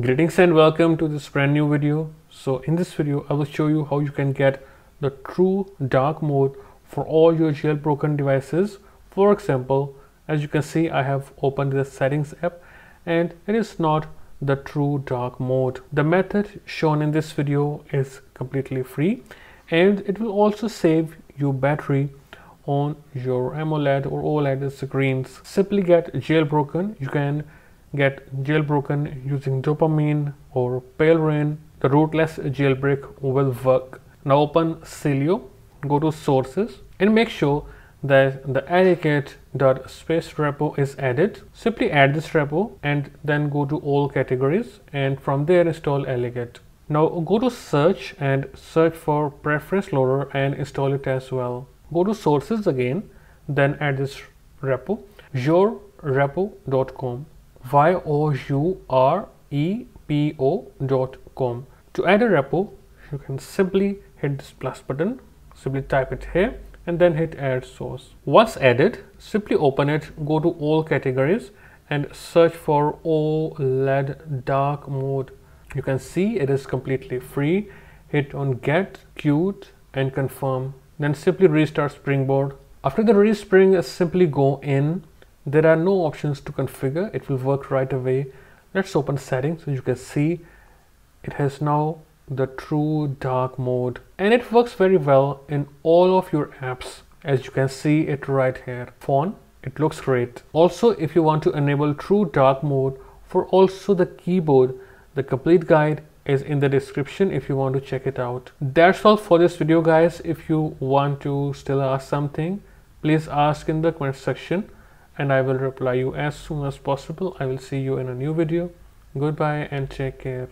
Greetings and welcome to this brand new video. So in this video I will show you how you can get the true dark mode for all your jailbroken devices. For example, as you can see, I have opened the settings app and it is not the true dark mode. The method shown in this video is completely free and it will also save you battery on your AMOLED or OLED screens. Simply get jailbroken. You can get jailbroken using dopamine or pale rain. The rootless jailbreak will work. Now open Cilio, go to sources and make sure that the allocate.space repo is added. Simply add this repo and then go to all categories and from there install allocate. Now go to search and search for preference loader and install it as well. Go to sources again, then add this repo, Yourrepo.com. Yourrepo.com. To add a repo, you can simply hit this plus button, simply type it here and then hit add source. Once added, simply open it, go to all categories and search for OLED dark mode. You can see it is completely free. Hit on get, queued and confirm. Then simply restart Springboard. After the respring, simply go in. There are no options to configure, it will work right away. Let's open settings. So you can see it has now the true dark mode and it works very well in all of your apps. As you can see it right here, phone, it looks great. Also, if you want to enable true dark mode for also the keyboard, the complete guide is in the description if you want to check it out. That's all for this video guys. If you want to still ask something, please ask in the comment section and I will reply you as soon as possible. I will see you in a new video. Goodbye and take care.